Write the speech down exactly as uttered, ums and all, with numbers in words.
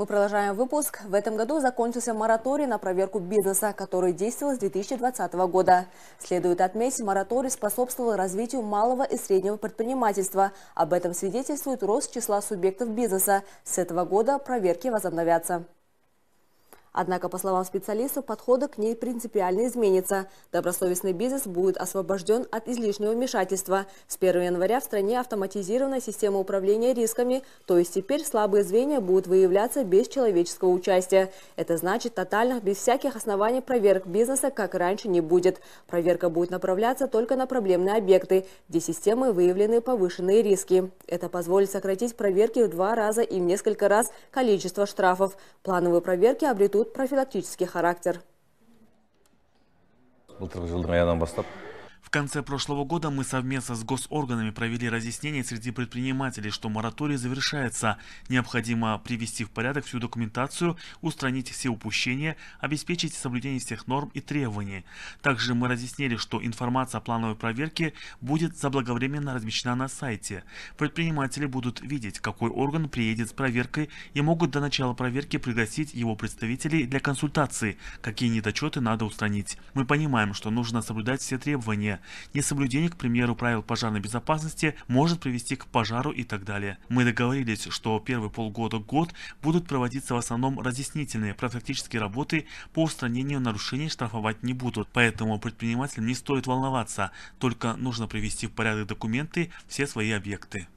Мы продолжаем выпуск. В этом году закончился мораторий на проверку бизнеса, который действовал с две тысячи двадцатого года. Следует отметить, мораторий способствовал развитию малого и среднего предпринимательства. Об этом свидетельствует рост числа субъектов бизнеса. С этого года проверки возобновятся. Однако, по словам специалистов, подходы к ней принципиально изменятся. Добросовестный бизнес будет освобожден от излишнего вмешательства. С первого января в стране автоматизирована система управления рисками, то есть теперь слабые звенья будут выявляться без человеческого участия. Это значит, тотальных, без всяких оснований проверок бизнеса, как раньше, не будет. Проверка будет направляться только на проблемные объекты, где системой выявлены повышенные риски. Это позволит сократить проверки в два раза и в несколько раз количество штрафов. Плановые проверки обретут профилактический характер. В конце прошлого года мы совместно с госорганами провели разъяснение среди предпринимателей, что мораторий завершается. Необходимо привести в порядок всю документацию, устранить все упущения, обеспечить соблюдение всех норм и требований. Также мы разъяснили, что информация о плановой проверке будет заблаговременно размещена на сайте. Предприниматели будут видеть, какой орган приедет с проверкой, и могут до начала проверки пригласить его представителей для консультации, какие недочеты надо устранить. Мы понимаем, что нужно соблюдать все требования. Несоблюдение, к примеру, правил пожарной безопасности может привести к пожару и так далее. Мы договорились, что первые полгода-год будут проводиться в основном разъяснительные, профилактические работы по устранению нарушений, штрафовать не будут. Поэтому предпринимателям не стоит волноваться, только нужно привести в порядок документы, все свои объекты.